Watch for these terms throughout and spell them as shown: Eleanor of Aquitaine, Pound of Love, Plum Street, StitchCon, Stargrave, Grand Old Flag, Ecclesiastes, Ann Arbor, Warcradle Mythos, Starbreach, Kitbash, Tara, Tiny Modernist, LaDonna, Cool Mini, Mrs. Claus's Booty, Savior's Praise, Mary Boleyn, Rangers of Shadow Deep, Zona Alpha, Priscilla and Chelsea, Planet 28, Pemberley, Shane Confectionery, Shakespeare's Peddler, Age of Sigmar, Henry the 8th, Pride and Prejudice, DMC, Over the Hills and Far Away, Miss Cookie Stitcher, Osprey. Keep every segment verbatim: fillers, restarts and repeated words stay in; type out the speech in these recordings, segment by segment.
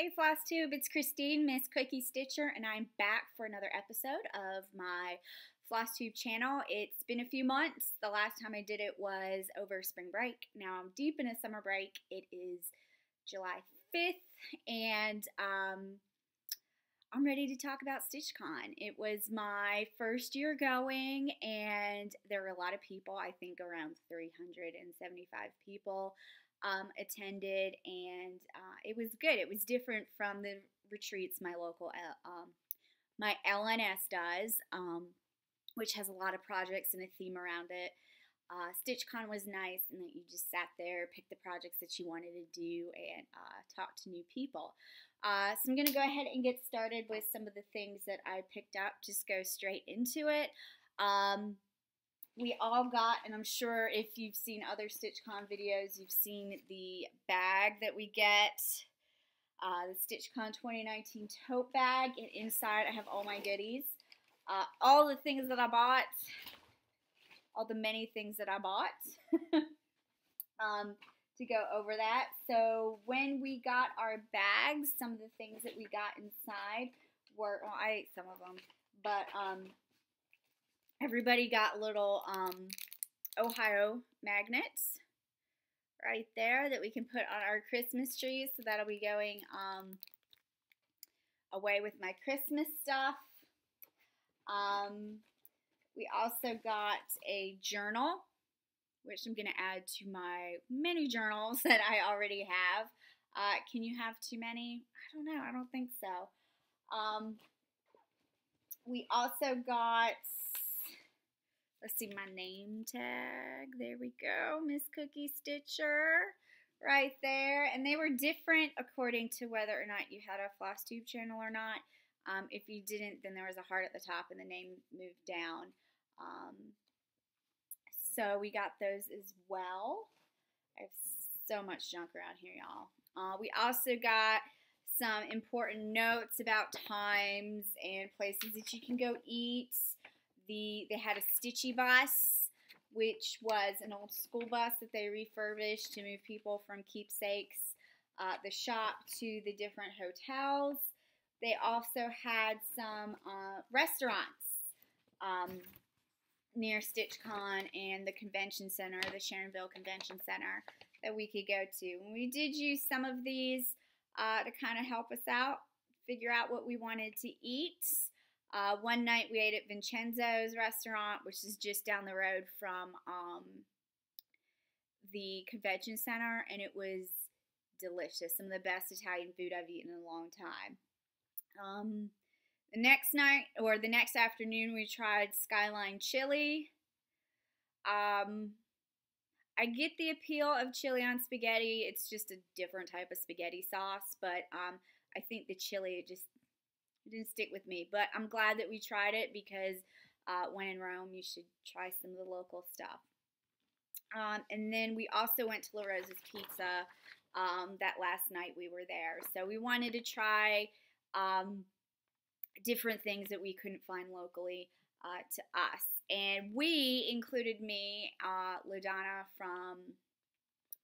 Hey FlossTube, it's Christine, Miss Cookie Stitcher, and I'm back for another episode of my FlossTube channel. It's been a few months. The last time I did it was over spring break. Now I'm deep in a summer break. It is July fifth, and um, I'm ready to talk about StitchCon. It was my first year going, and there were a lot of people. I think around three hundred seventy-five people. Um, attended, and uh, it was good. It was different from the retreats my local um, my L N S does, um, which has a lot of projects and a theme around it. Uh, StitchCon was nice in that you just sat there, picked the projects that you wanted to do, and uh, talk to new people. Uh, so I'm going to go ahead and get started with some of the things that I picked up. Just go straight into it. Um, We all got, and I'm sure if you've seen other StitchCon videos, you've seen the bag that we get, uh, the StitchCon twenty nineteen tote bag, and inside I have all my goodies, uh, all the things that I bought, all the many things that I bought, um, to go over that. So when we got our bags, some of the things that we got inside were, well, I ate some of them, but, um, everybody got little um, Ohio magnets right there that we can put on our Christmas trees. So that'll be going um, away with my Christmas stuff. Um, we also got a journal, which I'm going to add to my many journals that I already have. Uh, can you have too many? I don't know. I don't think so. Um, we also got... Let's see, my name tag. There we go. Miss Cookie Stitcher right there. And they were different according to whether or not you had a FlossTube channel or not. Um, if you didn't, then there was a heart at the top and the name moved down. Um, so we got those as well. I have so much junk around here, y'all. Uh, we also got some important notes about times and places that you can go eat. The, they had a Stitchy bus, which was an old school bus that they refurbished to move people from Keepsakes, uh, the shop, to the different hotels. They also had some uh, restaurants um, near StitchCon and the convention center, the Sharonville Convention Center, that we could go to. And we did use some of these uh, to kind of help us out, figure out what we wanted to eat. Uh, one night we ate at Vincenzo's restaurant, which is just down the road from um, the convention center, and it was delicious. Some of the best Italian food I've eaten in a long time. Um, the next night, or the next afternoon, we tried Skyline Chili. Um, I get the appeal of chili on spaghetti. It's just a different type of spaghetti sauce, but um, I think the chili just... didn't stick with me, but I'm glad that we tried it because uh, when in Rome, you should try some of the local stuff. Um, and then we also went to La Rosa's Pizza um, that last night we were there. So we wanted to try um, different things that we couldn't find locally uh, to us. And we included me, uh, LaDonna from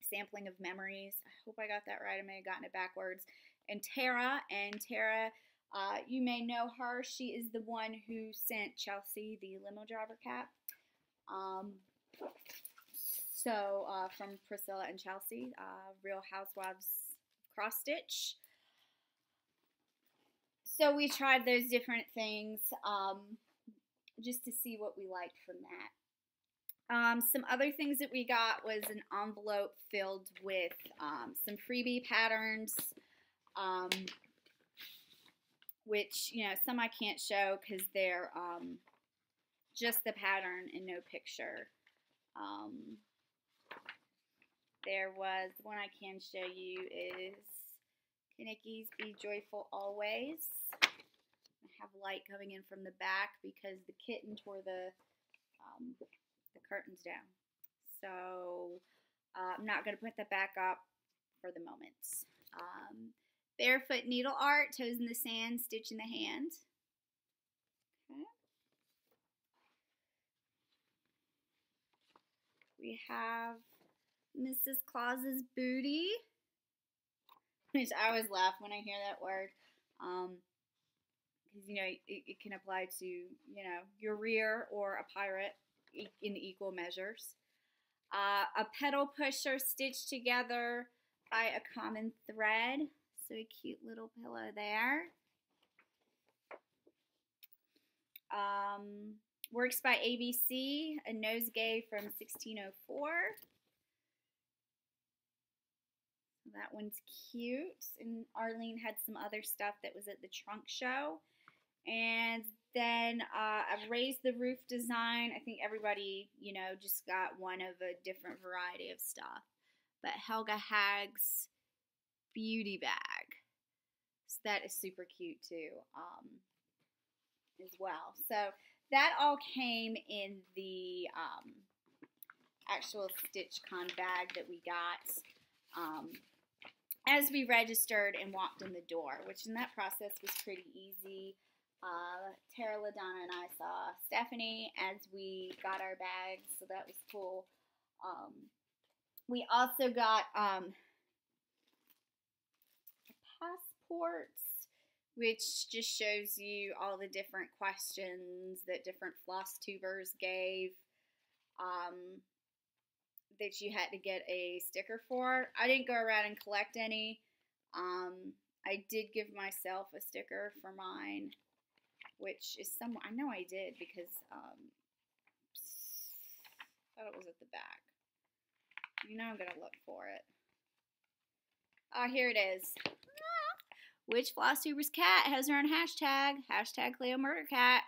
Sampling of Memories. I hope I got that right. I may have gotten it backwards. And Tara, and Tara... Uh, you may know her. She is the one who sent Chelsea the limo driver cap. Um, so uh, from Priscilla and Chelsea, uh, Real Housewives cross stitch. So we tried those different things um, just to see what we liked from that. Um, some other things that we got was an envelope filled with um, some freebie patterns. Um, Which, you know, some I can't show because they're um, just the pattern and no picture. Um, there was, one I can show you is Kenickie's Be Joyful Always. I have light coming in from the back because the kitten tore the, um, the curtains down. So uh, I'm not going to put that back up for the moment. Um, Barefoot Needle Art, Toes in the Sand, Stitch in the Hand. Okay. We have Missus Claus's Booty. which I always laugh when I hear that word. Um, because, you know, it, it can apply to, you know, your rear or a pirate in equal measures. Uh, a pedal pusher stitched together by a common thread. So a cute little pillow there. Um, works by A B C, a nosegay from sixteen oh four. That one's cute. And Arlene had some other stuff that was at the trunk show. And then uh, I've raised the roof design. I think everybody, you know, just got one of a different variety of stuff. But Helga Hag's beauty bag. So that is super cute too, um, as well. So that all came in the um, actual StitchCon bag that we got. Um, as we registered and walked in the door, which in that process was pretty easy. Uh, Tara, LaDonna, and I saw Stephanie as we got our bags, so that was cool. Um, we also got um, passports, which just shows you all the different questions that different FlossTubers gave. Um, that you had to get a sticker for. I didn't go around and collect any. Um, I did give myself a sticker for mine, which is somewhere. I know I did because um, I thought it was at the back. You know I'm going to look for it. Oh, here it is. Which FlossTuber's cat has her own hashtag? Hashtag CleoMurderCat.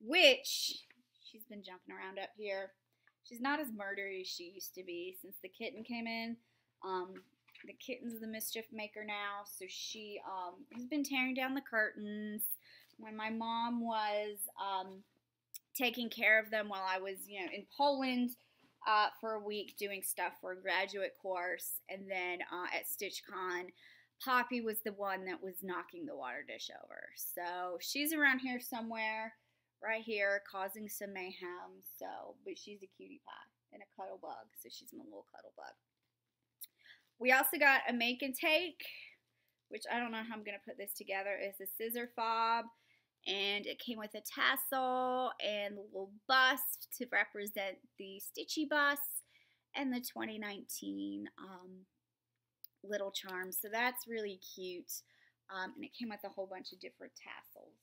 Which, she's been jumping around up here. She's not as murdery as she used to be since the kitten came in. Um, the kitten's the mischief maker now, so she um, has been tearing down the curtains. When my mom was um, taking care of them while I was, you know, in Poland uh, for a week doing stuff for a graduate course, and then uh, at StitchCon, Poppy was the one that was knocking the water dish over. So she's around here somewhere. Right here, causing some mayhem. So, but she's a cutie pie and a cuddle bug, so she's my little cuddle bug. We also got a make and take, which I don't know how I'm gonna put this together. It's a scissor fob, and it came with a tassel and a little bust to represent the Stitchy bus and the twenty nineteen um, little charm. So that's really cute, um, and it came with a whole bunch of different tassels.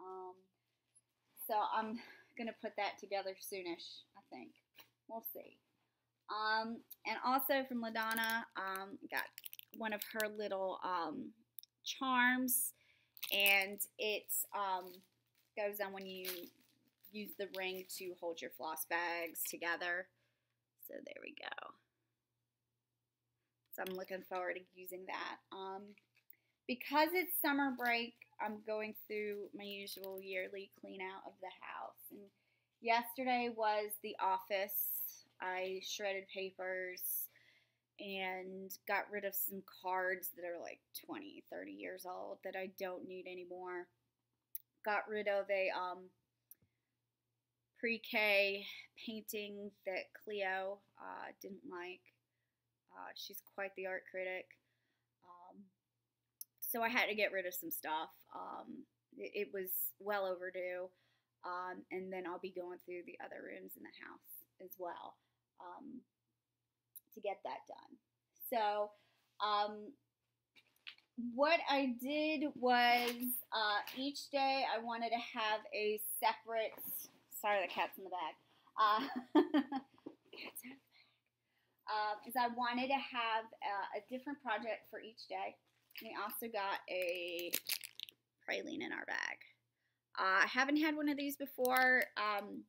Um, so I'm going to put that together soonish, I think. We'll see. Um, and also from LaDonna, um, got one of her little, um, charms, and it, um, goes on when you use the ring to hold your floss bags together. So there we go. So I'm looking forward to using that. Um, because it's summer break, I'm going through my usual yearly clean out of the house. And yesterday was the office. I shredded papers and got rid of some cards that are like twenty, thirty years old that I don't need anymore. Got rid of a um, pre-K painting that Cleo uh, didn't like. Uh, she's quite the art critic. So I had to get rid of some stuff. Um, it, it was well overdue. Um, and then I'll be going through the other rooms in the house as well um, to get that done. So um, what I did was uh, each day I wanted to have a separate, sorry the cat's in the bag. Uh, cat's out of the bag. Uh, is I wanted to have a, a different project for each day. We also got a praline in our bag. Uh, I haven't had one of these before. Um,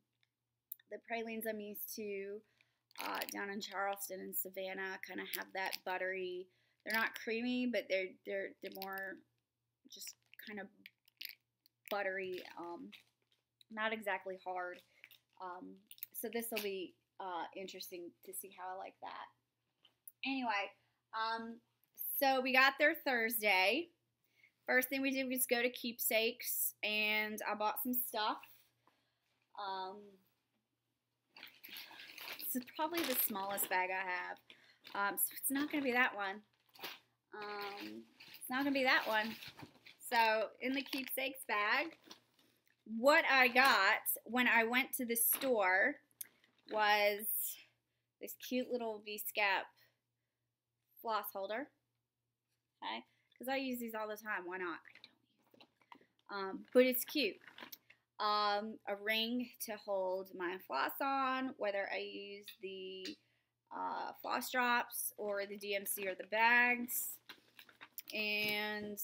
the pralines I'm used to uh, down in Charleston and Savannah kind of have that buttery. They're not creamy, but they're they're they're more just kind of buttery. Um, not exactly hard. Um, so this will be uh, interesting to see how I like that. Anyway. Um, So we got there Thursday. First thing we did was go to Keepsakes, and I bought some stuff. Um, this is probably the smallest bag I have, um, so it's not going to be that one. Um, it's not going to be that one. So in the keepsakes bag, what I got when I went to the store was this cute little V-Scap floss holder. Okay, because I use these all the time. Why not? I don't use them. Um, but it's cute. Um, a ring to hold my floss on, whether I use the uh, floss drops or the D M C or the bags. And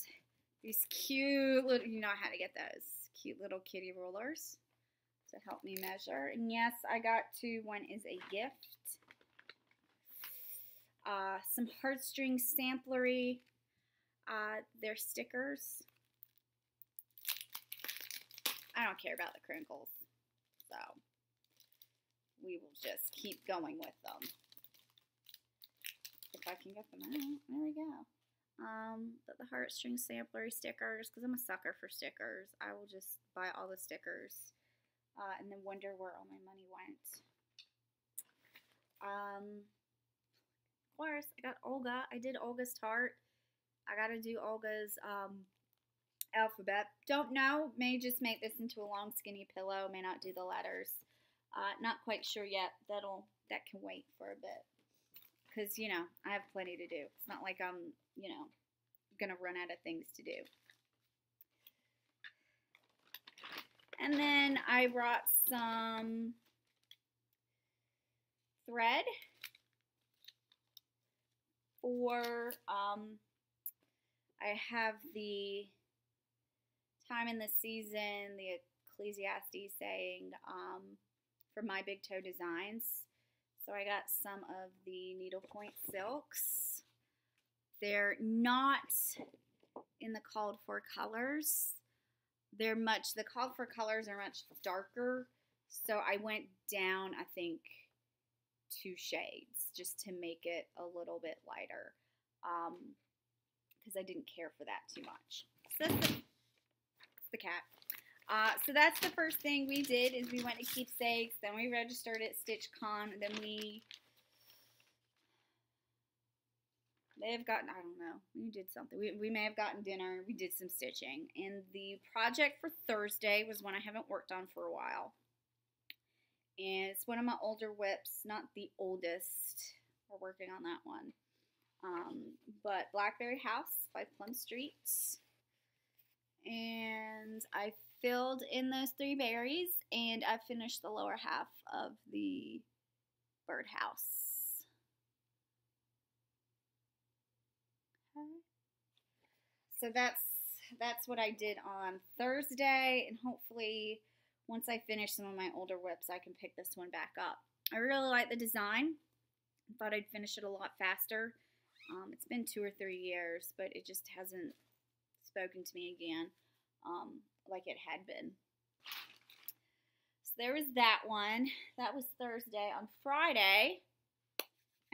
these cute little, you know how to get those cute little kitty rulers to help me measure. And yes, I got two. One is a gift. Uh, some heartstring samplery. Uh, they're stickers. I don't care about the crinkles, so we will just keep going with them. If I can get them out, there we go. Um, but the heartstring samplery stickers, because I'm a sucker for stickers. I will just buy all the stickers uh, and then wonder where all my money went. Um, of course, I got Olga. I did Olga's tart. I got to do Olga's um, alphabet. Don't know. May just make this into a long skinny pillow. May not do the letters. Uh, not quite sure yet. That'll that can wait for a bit. Because, you know, I have plenty to do. It's not like I'm, you know, going to run out of things to do. And then I brought some thread for... Um, I have the time in the season, the Ecclesiastes saying, um, for my big toe designs. So I got some of the needlepoint silks. They're not in the called for colors. They're much, the called for colors are much darker. So I went down, I think, two shades just to make it a little bit lighter. Um, because I didn't care for that too much. So that's the, that's the cat. Uh, so that's the first thing we did is we went to Keepsakes, then we registered at StitchCon, then we, may have gotten, I don't know, we did something. We, we may have gotten dinner, we did some stitching. And the project for Thursday was one I haven't worked on for a while. And it's one of my older whips, not the oldest. We're working on that one. Um, but Blackberry House by Plum Street, and I filled in those three berries, and I finished the lower half of the birdhouse. Okay. So that's that's what I did on Thursday, and hopefully once I finish some of my older whips, I can pick this one back up. I really like the design. I thought I'd finish it a lot faster. Um, it's been two or three years, but it just hasn't spoken to me again um, like it had been. So there was that one. That was Thursday. On Friday,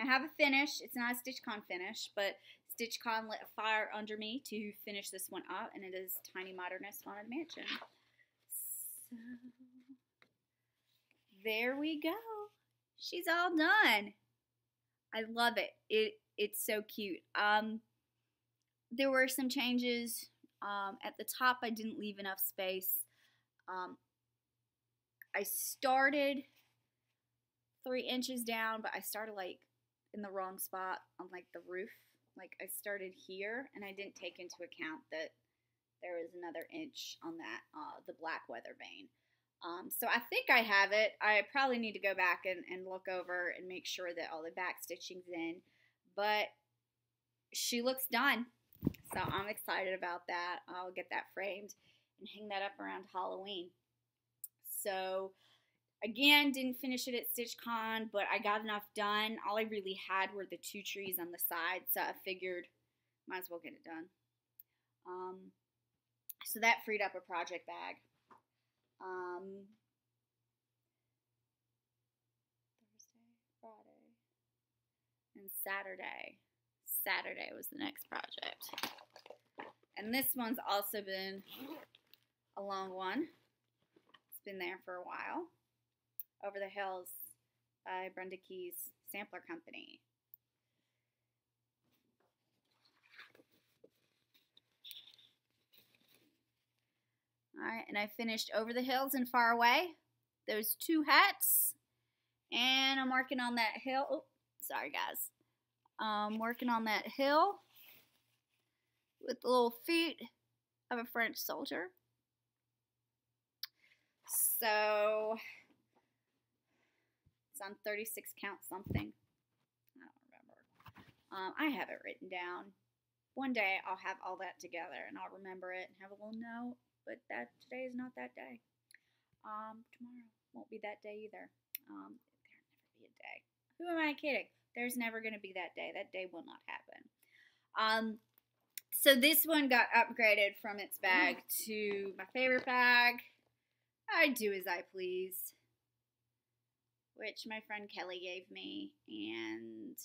I have a finish. It's not a StitchCon finish, but StitchCon lit a fire under me to finish this one up, and it is Tiny Modernist, Haunted Mansion. So there we go. She's all done. I love it. It It's so cute. Um, there were some changes. Um, at the top, I didn't leave enough space. Um, I started three inches down, but I started like in the wrong spot on like the roof. Like I started here, and I didn't take into account that there was another inch on that, uh, the black weather vane. Um, so I think I have it. I probably need to go back and, and look over and make sure that all the back stitching's in. But she looks done, so I'm excited about that. I'll get that framed and hang that up around Halloween. So, again, didn't finish it at StitchCon, but I got enough done. All I really had were the two trees on the side, so I figured might as well get it done. Um, so that freed up a project bag. Um, And Saturday. Saturday was the next project. And this one's also been a long one. It's been there for a while. Over the Hills by Brenda Keyes Sampler Company. All right, and I finished Over the Hills and Far Away, those two hats, and I'm working on that hill. Oh, sorry guys. I'm working on that hill with the little feet of a French soldier. So it's on thirty-six count something. I don't remember. Um, I have it written down. One day I'll have all that together and I'll remember it and have a little note. But that today is not that day. Um, tomorrow won't be that day either. Um, there'll never be a day. Who am I kidding? There's never going to be that day. That day will not happen. Um, so this one got upgraded from its bag to my favorite bag. I do as I please, which my friend Kelly gave me, and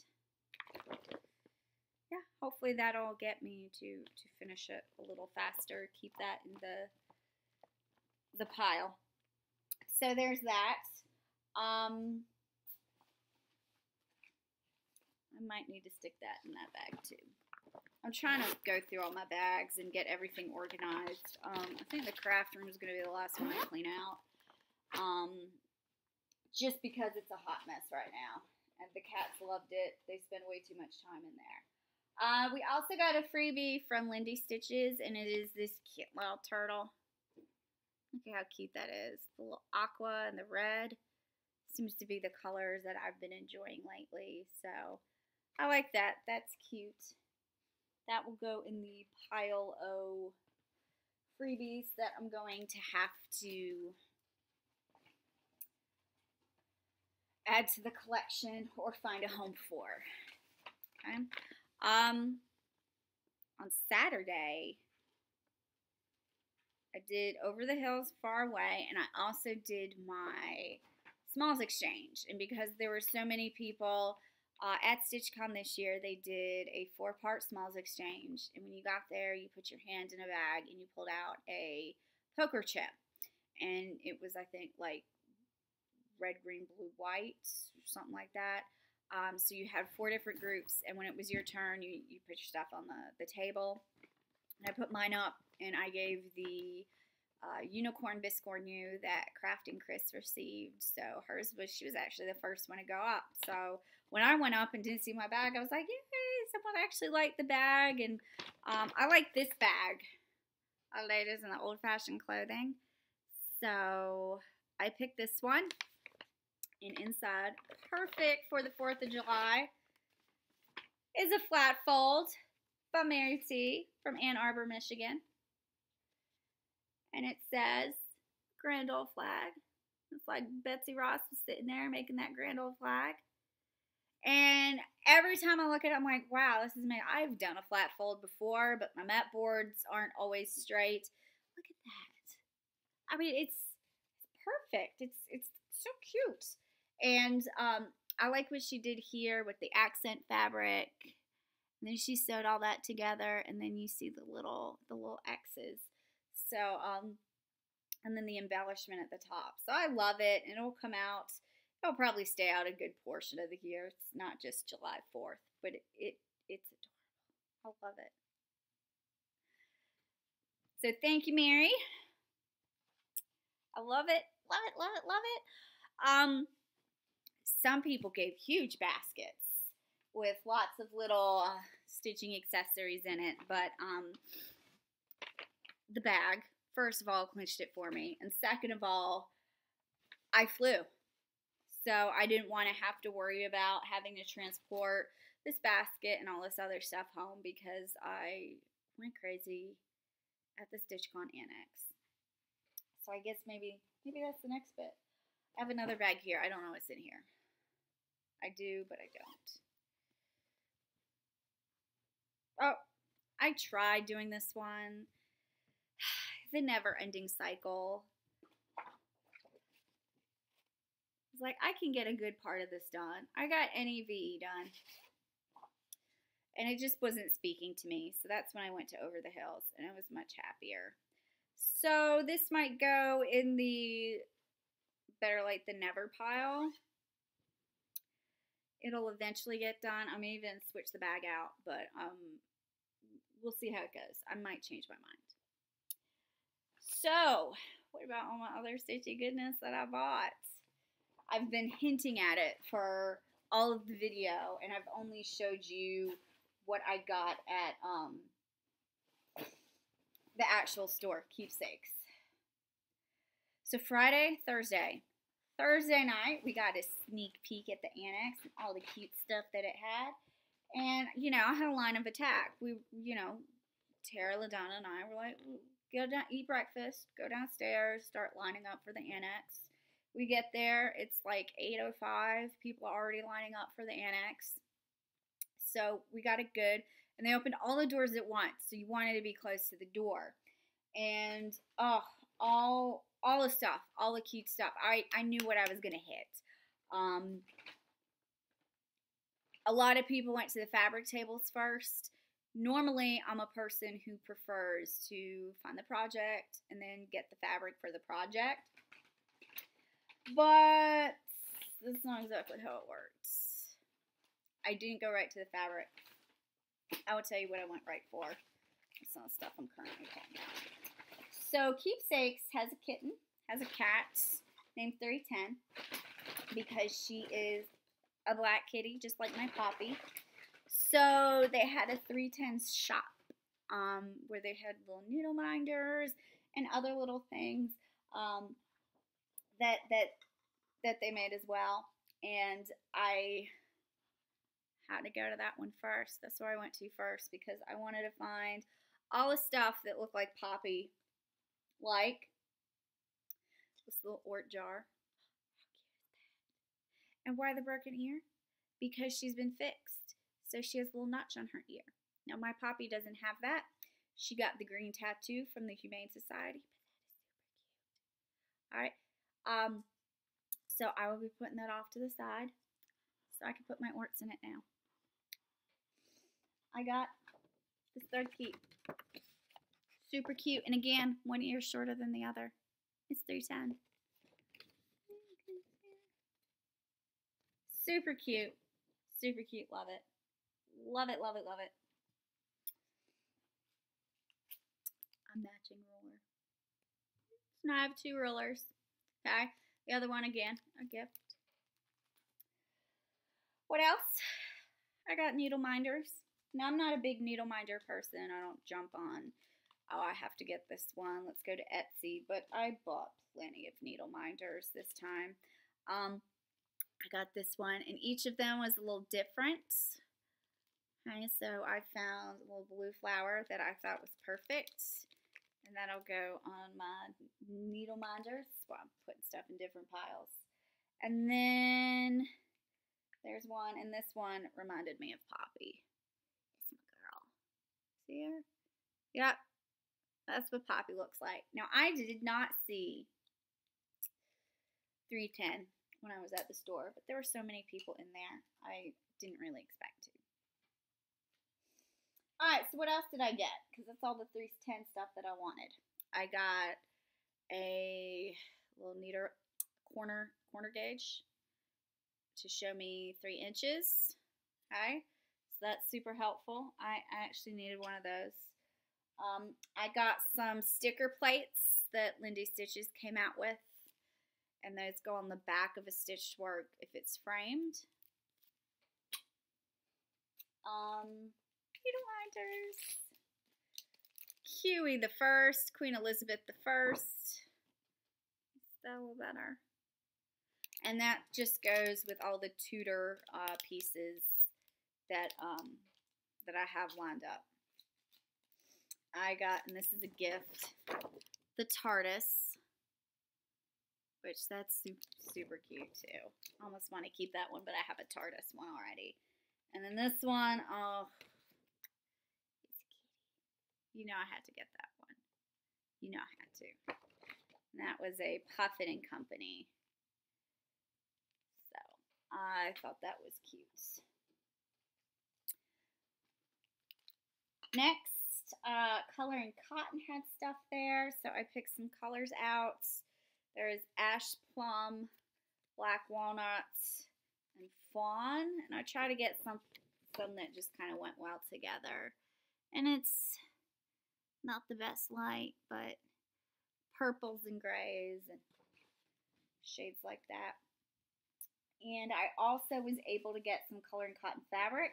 yeah, hopefully that'll get me to to finish it a little faster. Keep that in the the pile. So there's that. Um, I might need to stick that in that bag too. I'm trying to go through all my bags and get everything organized. Um, I think the craft room is going to be the last one I clean out. Um, just because it's a hot mess right now. And the cats loved it. They spend way too much time in there. Uh, we also got a freebie from Lindy Stitches. And it is this cute little turtle. Look at how cute that is. The little aqua and the red. Seems to be the colors that I've been enjoying lately. So, I like that. That's cute. That will go in the pile of freebies that I'm going to have to add to the collection or find a home for. Okay. Um, on Saturday, I did Over the Hills, Far Away, and I also did my Smalls Exchange. And because there were so many people Uh, at StitchCon this year, they did a four-part Smalls Exchange, and when you got there, you put your hand in a bag, and you pulled out a poker chip, and it was, I think, like red, green, blue, white, something like that. Um, so you had four different groups, and when it was your turn, you, you put your stuff on the, the table, and I put mine up, and I gave the uh, unicorn biscornu that Craft and Chris received, so hers was, she was actually the first one to go up, so when I went up and didn't see my bag, I was like, yay, someone actually liked the bag. And um, I like this bag. Our ladies in the old-fashioned clothing. So I picked this one. And inside, perfect for the fourth of July, is a flat fold by Mary T. from Ann Arbor, Michigan. And it says, Grand Old Flag. It's like Betsy Ross was sitting there making that Grand Old Flag. And every time I look at it, I'm like, wow, this is amazing. I've done a flat fold before, but my mat boards aren't always straight. Look at that. I mean, it's perfect. It's it's so cute. And um, I like what she did here with the accent fabric. And then she sewed all that together, and then you see the little the little X's. So, um, and then the embellishment at the top. So I love it, and it'll come out. It'll probably stay out a good portion of the year. It's not just July fourth, but it, it it's adorable. I love it. So thank you, Mary. I love it. Love it, love it, love it. Um, some people gave huge baskets with lots of little uh, stitching accessories in it, but um, the bag, first of all, clinched it for me, and second of all, I flew. So I didn't want to have to worry about having to transport this basket and all this other stuff home because I went crazy at the StitchCon Annex. So I guess maybe maybe that's the next bit. I have another bag here. I don't know what's in here. I do, but I don't. Oh, I tried doing this one. The never-ending cycle. Like, I can get a good part of this done. I got N E V E done. And it just wasn't speaking to me. So that's when I went to Over the Hills. And I was much happier. So this might go in the Better Late Than Never pile. It'll eventually get done. I may even switch the bag out. But um, we'll see how it goes. I might change my mind. So, what about all my other stitchy goodness that I bought? I've been hinting at it for all of the video, and I've only showed you what I got at um, the actual store, Keepsakes. So Friday, Thursday. Thursday night, we got a sneak peek at the annex and all the cute stuff that it had. And, you know, I had a line of attack. We, you know, Tara, LaDonna, and I were like, go down, eat breakfast, go downstairs, start lining up for the annex. We get there, it's like eight oh five, people are already lining up for the annex. So we got it good, and they opened all the doors at once, so you wanted to be close to the door. And, oh, all, all the stuff, all the cute stuff. I, I knew what I was going to hit. Um, a lot of people went to the fabric tables first. Normally, I'm a person who prefers to find the project and then get the fabric for the project. But that's not exactly how it works. I didn't go right to the fabric. I will tell you what I went right for. It's not stuff I'm currently pulling out. So Keepsakes has a kitten, has a cat named three ten because she is a black kitty, just like my Poppy. So they had a three ten shop um, where they had little needle minders and other little things. Um, that that that they made as well, and I had to go to that one first. That's where I went to first because I wanted to find all the stuff that looked like Poppy, like this little Ort jar. And why the broken ear? Because she's been fixed, so she has a little notch on her ear. Now my Poppy doesn't have that. She got the green tattoo from the Humane Society. All right. Um, so I will be putting that off to the side so I can put my orts in it now. I got this third keep. Super cute. And again, one ear shorter than the other. It's three ten. Super cute. Super cute. Love it. Love it, love it, love it. A matching ruler. So now I have two rulers. Okay, the other one again, a gift. What else? I got needle minders. Now, I'm not a big needle minder person. I don't jump on, oh, I have to get this one. Let's go to Etsy. But I bought plenty of needle minders this time. Um, I got this one, and each of them was a little different. Okay, so I found a little blue flower that I thought was perfect. And that'll go on my needle minders. Well, I'm putting stuff in different piles. And then there's one, and this one reminded me of Poppy. It's my girl. See her? Yep. That's what Poppy looks like. Now, I did not see three ten when I was at the store, but there were so many people in there, I didn't really expect to. Alright, so what else did I get? Because that's all the three ten stuff that I wanted. I got a little neater corner corner gauge to show me three inches. Okay, so that's super helpful. I, I actually needed one of those. Um, I got some sticker plates that Lindy Stitches came out with. And those go on the back of a stitched work if it's framed. Um... Needle minders. Huey the First, Queen Elizabeth the First. Is that a little better? And that just goes with all the Tudor uh, pieces that um that I have lined up. I got, and this is a gift, the TARDIS, which that's super, super cute too. I almost want to keep that one, but I have a TARDIS one already. And then this one, oh. You know I had to get that one. You know I had to. And that was a Puffin and Company. So, I thought that was cute. Next, uh, Color and Cotton had stuff there. So, I picked some colors out. There is Ash Plum, Black Walnut, and Fawn. And I try to get some, some that just kind of went well together. And it's not the best light, but purples and grays and shades like that. And I also was able to get some color and cotton fabric.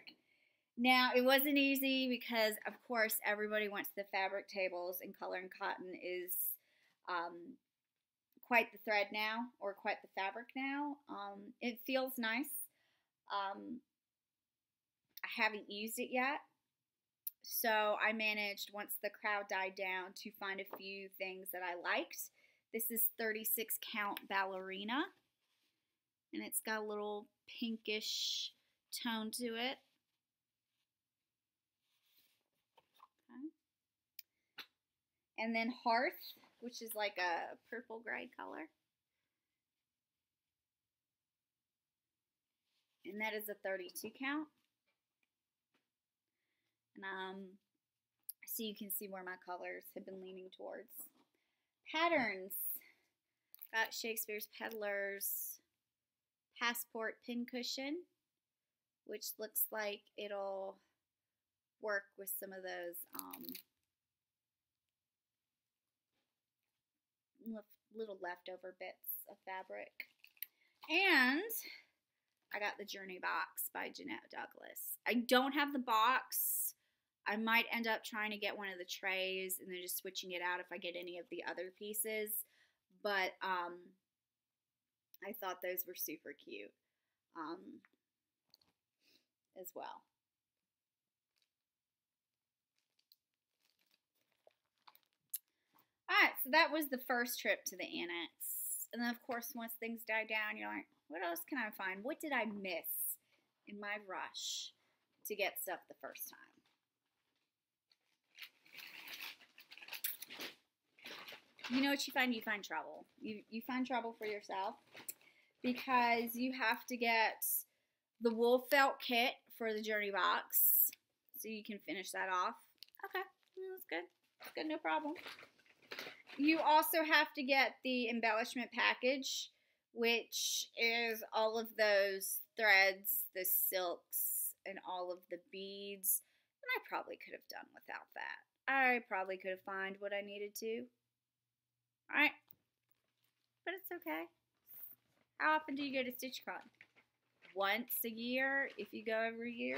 Now, it wasn't easy because, of course, everybody wants the fabric tables, and color and cotton is um, quite the thread now, or quite the fabric now. Um, it feels nice. Um, I haven't used it yet. So I managed, once the crowd died down, to find a few things that I liked. This is thirty-six count ballerina. And it's got a little pinkish tone to it. Okay. And then Hearth, which is like a purple gray color. And that is a thirty-two count. And um, so you can see where my colors have been leaning towards. Patterns. Got Shakespeare's Peddlers. Passport pincushion, which looks like it'll work with some of those um, lef little leftover bits of fabric. And I got the Journey box by Jeanette Douglas. I don't have the box. I might end up trying to get one of the trays and then just switching it out if I get any of the other pieces. But um, I thought those were super cute um, as well. All right, so that was the first trip to the annex. And then, of course, once things die down, you're like, what else can I find? What did I miss in my rush to get stuff the first time? You know what you find? You find trouble. You, you find trouble for yourself because you have to get the wool felt kit for the Journey box so you can finish that off. Okay, that's good. That's good, no problem. You also have to get the embellishment package, which is all of those threads, the silks, and all of the beads. And I probably could have done without that. I probably could have found what I needed to. All right, but it's okay. How often do you go to StitchCon? Once a year, if you go every year.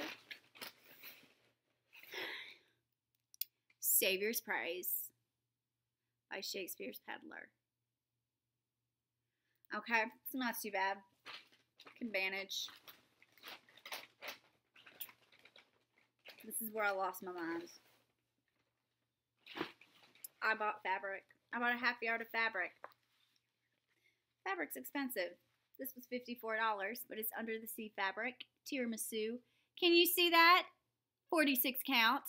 Savior's Praise by Shakespeare's Peddler. Okay, it's not too bad. Can manage. This is where I lost my mind. I bought fabric. I bought a half yard of fabric. Fabric's expensive. This was fifty-four dollars, but it's Under the Sea fabric, tiramisu. Can you see that? forty-six count.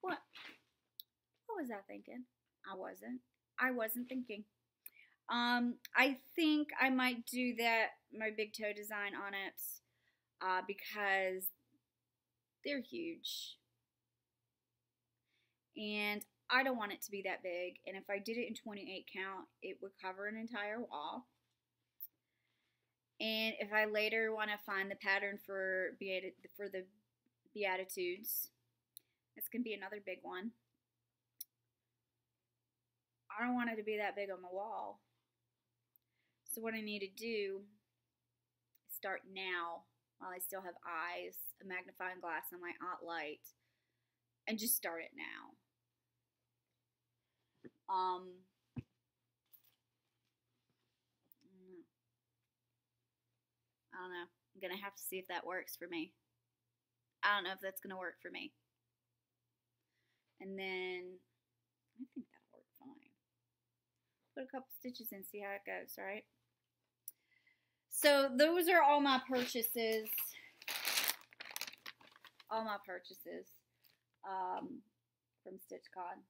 What? What was I thinking? I wasn't. I wasn't thinking. Um, I think I might do that, my big toe design on it, uh, because they're huge. And I don't want it to be that big. And if I did it in twenty-eight count, it would cover an entire wall. And if I later want to find the pattern for beati for the Beatitudes, that's going to be another big one. I don't want it to be that big on the wall. So what I need to do is start now, while I still have eyes, a magnifying glass, and my aunt light, and just start it now. Um, I don't know. I'm going to have to see if that works for me. I don't know if that's going to work for me. And then, I think that'll work fine. Put a couple stitches in, see how it goes, right? So, those are all my purchases. All my purchases um, from StitchCon.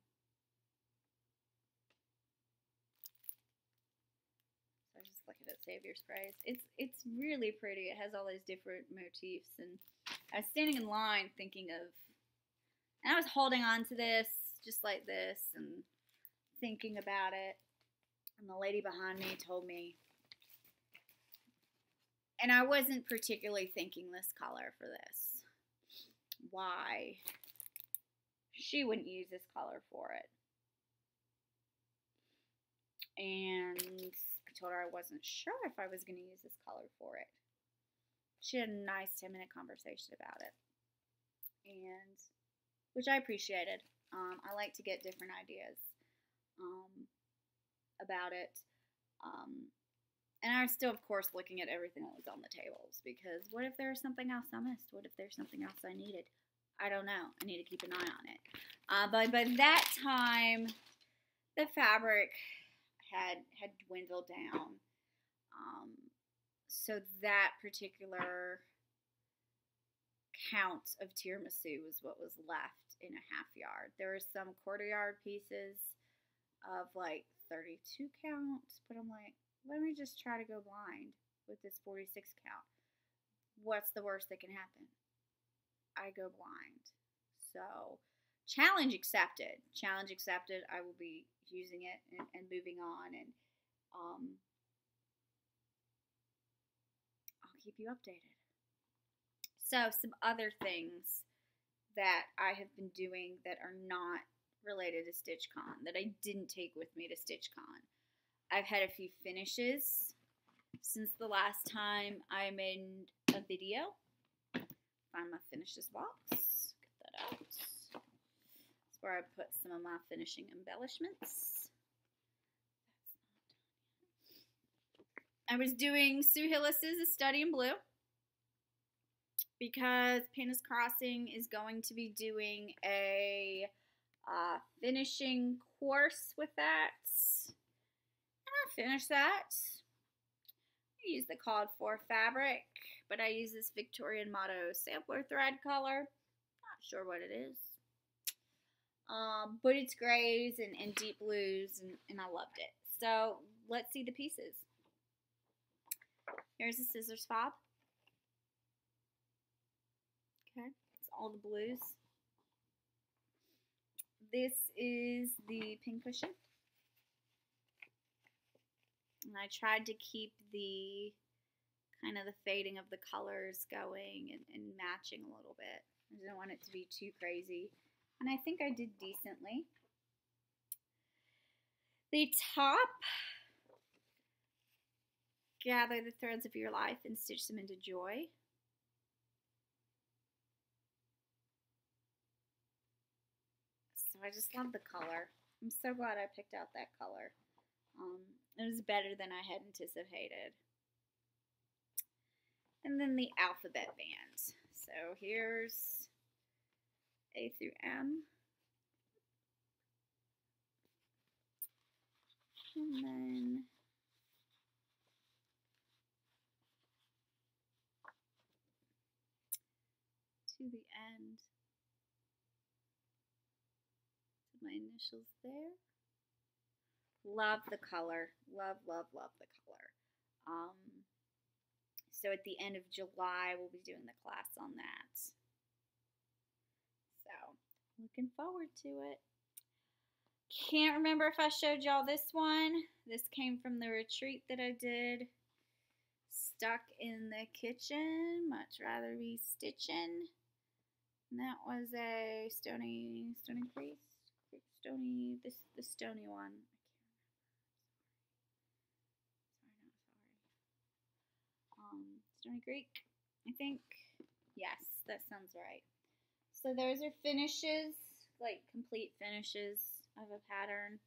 Looking at Savior's Praise. It's it's really pretty. It has all those different motifs, and I was standing in line thinking of, and I was holding on to this just like this and thinking about it, and the lady behind me told me, and I wasn't particularly thinking this color for this, why she wouldn't use this color for it. and I told her I wasn't sure if I was going to use this color for it. She had a nice ten minute conversation about it, and which I appreciated. Um, I like to get different ideas um, about it. Um, and I was still, of course, looking at everything that was on the tables, because what if there's something else I missed? What if there's something else I needed? I don't know. I need to keep an eye on it. Uh, but by that time, the fabric had had dwindled down. Um, so that particular count of tiramisu was what was left in a half yard. There were some quarter yard pieces of like thirty-two count, but I'm like, let me just try to go blind with this forty-six count. What's the worst that can happen? I go blind. So challenge accepted. Challenge accepted. I will be using it and, and moving on, and um, I'll keep you updated. So some other things that I have been doing that are not related to StitchCon, that I didn't take with me to StitchCon. I've had a few finishes since the last time I made a video. Find my finishes box. Get that out. That's where I put some of my finishing embellishments. I was doing Sue Hillis's A Study in Blue, because Painter's Crossing is going to be doing a uh, finishing course with that. And I finished that. I used the called for fabric, but I use this Victorian Motto sampler thread color. Not sure what it is. Um, but it's grays and, and deep blues, and, and I loved it. So let's see the pieces. Here's a scissors fob. Okay, it's all the blues. This is the pincushion. And I tried to keep the kind of the fading of the colors going and, and matching a little bit. I didn't want it to be too crazy. And I think I did decently. The top, gather the threads of your life and stitch them into joy. So I just love the color. I'm so glad I picked out that color. Um, it was better than I had anticipated. And then the alphabet band. So here's A through M. And then to the end. To my initials there. Love the color. Love, love, love the color. Um, so at the end of July, we'll be doing the class on that. So looking forward to it. Can't remember if I showed y'all this one. This came from the retreat that I did. Stuck in the kitchen. Much rather be stitching. And that was a Stony, Stony Creek, Stony, this the Stony one. Stony Creek, I think. Yes, that sounds right. So those are finishes, like complete finishes of a pattern.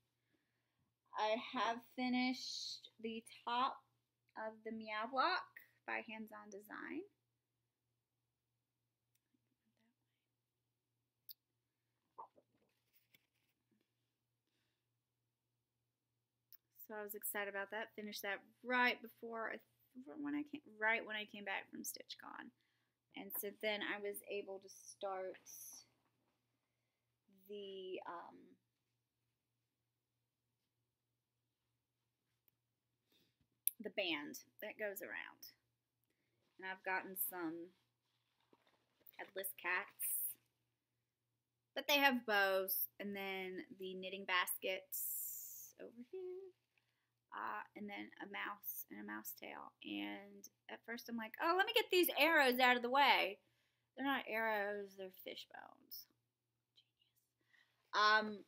I have finished the top of the Meow block by Hands On Design. So I was excited about that. Finished that right before I When I came, right when I came back from StitchCon, and so then I was able to start the um, the band that goes around, and I've gotten some headless cats, but they have bows, and then the knitting baskets over here. Uh, and then a mouse and a mouse tail. And at first I'm like, oh, let me get these arrows out of the way. They're not arrows, they're fish bones. Genius. Um,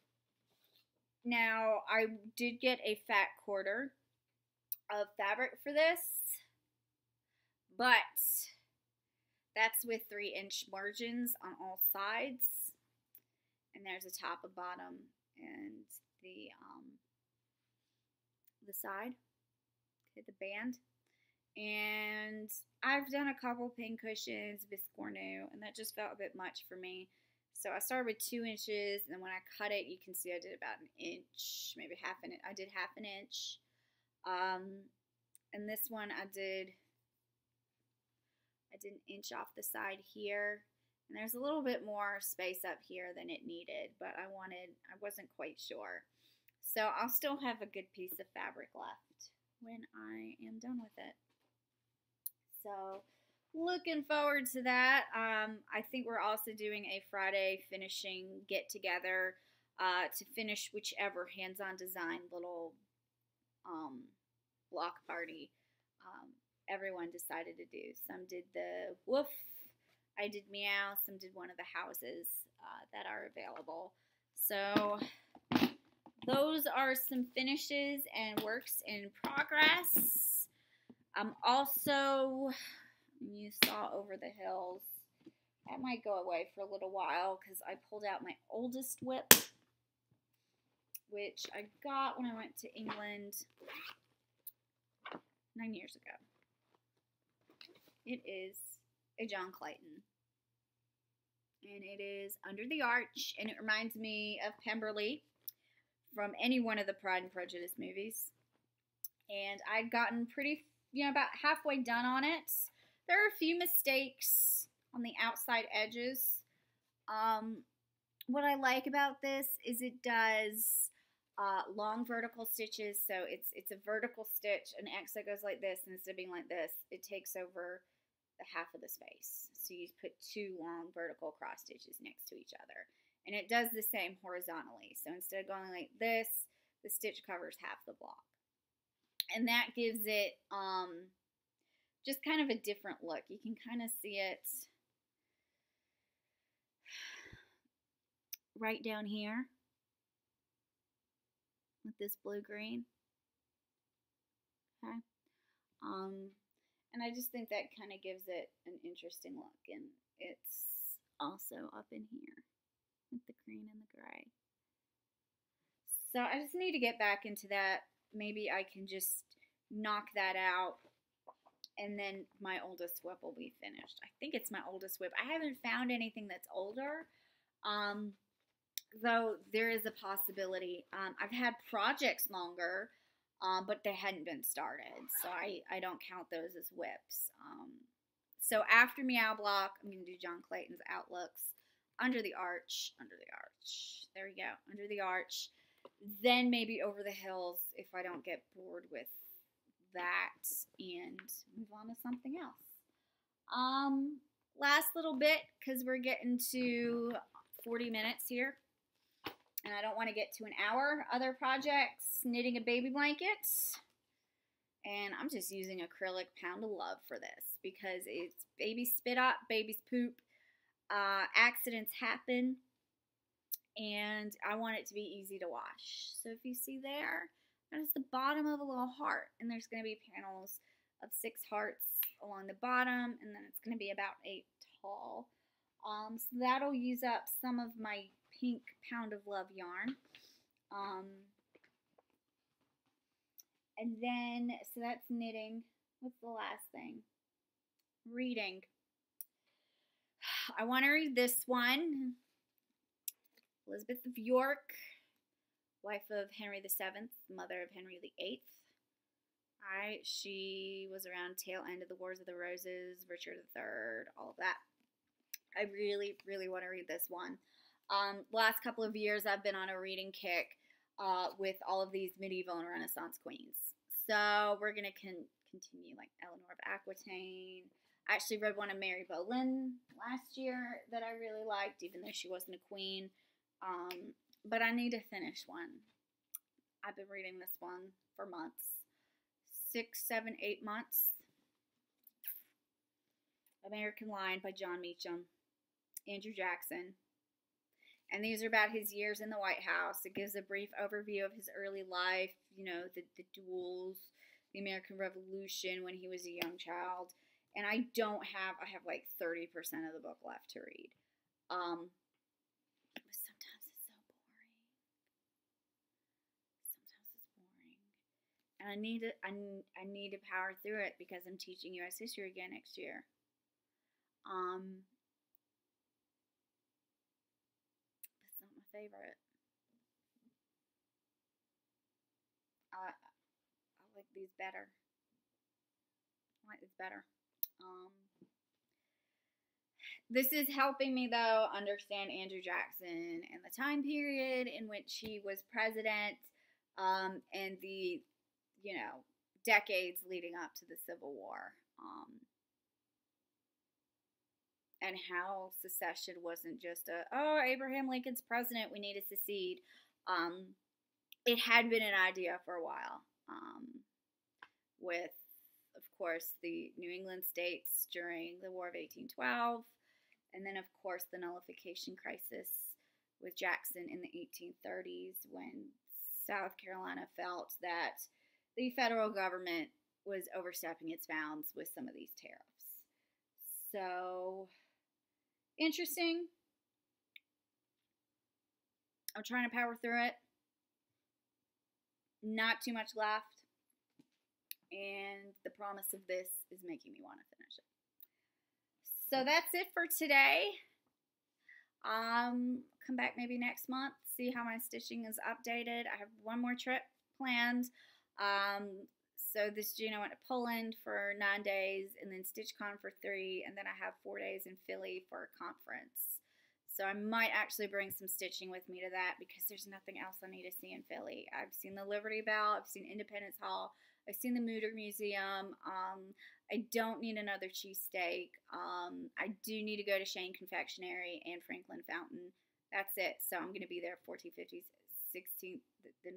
Now, I did get a fat quarter of fabric for this, but that's with three inch margins on all sides, and there's a top, a bottom, and the um, the side, okay, the band. And I've done a couple pin cushions with cornu, and that just felt a bit much for me. So I started with two inches, and then when I cut it, you can see I did about an inch, maybe half an inch. I did half an inch. Um, and this one I did, I did an inch off the side here. And there's a little bit more space up here than it needed, but I wanted, I wasn't quite sure. So I'll still have a good piece of fabric left when I am done with it. So looking forward to that. Um, I think we're also doing a Friday finishing get together uh, to finish whichever hands-on design little um, block party um, everyone decided to do. Some did the woof, I did meow, some did one of the houses uh, that are available. So those are some finishes and works in progress. I'm also, you saw over the hills, that might go away for a little while because I pulled out my oldest whip, which I got when I went to England nine years ago. It is a John Clayton, and it is Under the Arch, and it reminds me of Pemberley from any one of the Pride and Prejudice movies. And I'd gotten pretty, you know, about halfway done on it. There are a few mistakes on the outside edges. Um, what I like about this is it does uh, long vertical stitches. So it's it's a vertical stitch, an X that goes like this, and instead of being like this, it takes over the half of the space. So you put two long vertical cross stitches next to each other. And it does the same horizontally. So instead of going like this, the stitch covers half the block. And that gives it um, just kind of a different look. You can kind of see it right down here with this blue-green. Okay. Um, and I just think that kind of gives it an interesting look. And it's also up in here with the green and the gray. So I just need to get back into that. Maybe I can just knock that out, and then my oldest whip will be finished. I think it's my oldest whip. I haven't found anything that's older, um, though there is a possibility. Um, I've had projects longer, um, but they hadn't been started, so I, I don't count those as whips. Um, so after Meow Block, I'm going to do John Clayton's Outlooks, Under the Arch, Under the Arch. There we go, Under the Arch. Then maybe Over the Hills if I don't get bored with that and move on to something else. Um, last little bit, because we're getting to forty minutes here, and I don't want to get to an hour. Other projects, knitting a baby blanket, and I'm just using acrylic Pound of Love for this because it's baby spit up, baby's poop, uh, accidents happen, and I want it to be easy to wash. So if you see there, that is the bottom of a little heart, and there's going to be panels of six hearts along the bottom, and then it's going to be about eight tall. Um, so that'll use up some of my pink Pound of Love yarn. Um, and then, so that's knitting. What's the last thing? Reading. I want to read this one. Elizabeth of York, wife of Henry the seventh, mother of Henry the eighth. I, she was around tail end of the Wars of the Roses, Richard the third, all of that. I really, really want to read this one. Um, last couple of years I've been on a reading kick uh, with all of these medieval and Renaissance queens. So we're going to con continue like Eleanor of Aquitaine. I actually read one of Mary Boleyn last year that I really liked, even though she wasn't a queen. Um, but I need to finish one. I've been reading this one for months. Six, seven, eight months. American Lion by John Meacham. Andrew Jackson. And these are about his years in the White House. It gives a brief overview of his early life, you know, the, the duels, the American Revolution when he was a young child. And I don't have, I have like thirty percent of the book left to read. Um, but sometimes it's so boring. Sometimes it's boring. And I need to, I, I need to power through it because I'm teaching U S history again next year. Um... favorite. I, I like these better. I like these better. Um, this is helping me, though, understand Andrew Jackson and the time period in which he was president, um, and the, you know, decades leading up to the Civil War, um, and how secession wasn't just a, oh, Abraham Lincoln's president, we need to secede. Um, it had been an idea for a while, um, with, of course, the New England states during the War of eighteen twelve, and then, of course, the nullification crisis with Jackson in the eighteen thirties when South Carolina felt that the federal government was overstepping its bounds with some of these tariffs. So... interesting. I'm trying to power through it. Not too much left. And the promise of this is making me want to finish it. So that's it for today. Um, come back maybe next month, see how my stitching is updated. I have one more trip planned. Um, So this June I went to Poland for nine days and then StitchCon for three, and then I have four days in Philly for a conference. So I might actually bring some stitching with me to that because there's nothing else I need to see in Philly. I've seen the Liberty Bell, I've seen Independence Hall, I've seen the Mütter Museum. Um, I don't need another cheesesteak. Um, I do need to go to Shane Confectionery and Franklin Fountain. That's it. So I'm going to be there fourteenth, fifteenth, sixteenth, the, the,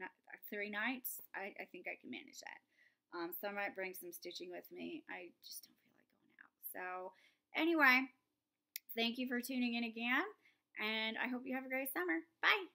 three nights. I, I think I can manage that. Um, so I might bring some stitching with me. I just don't feel like going out. So anyway, thank you for tuning in again, and I hope you have a great summer. Bye.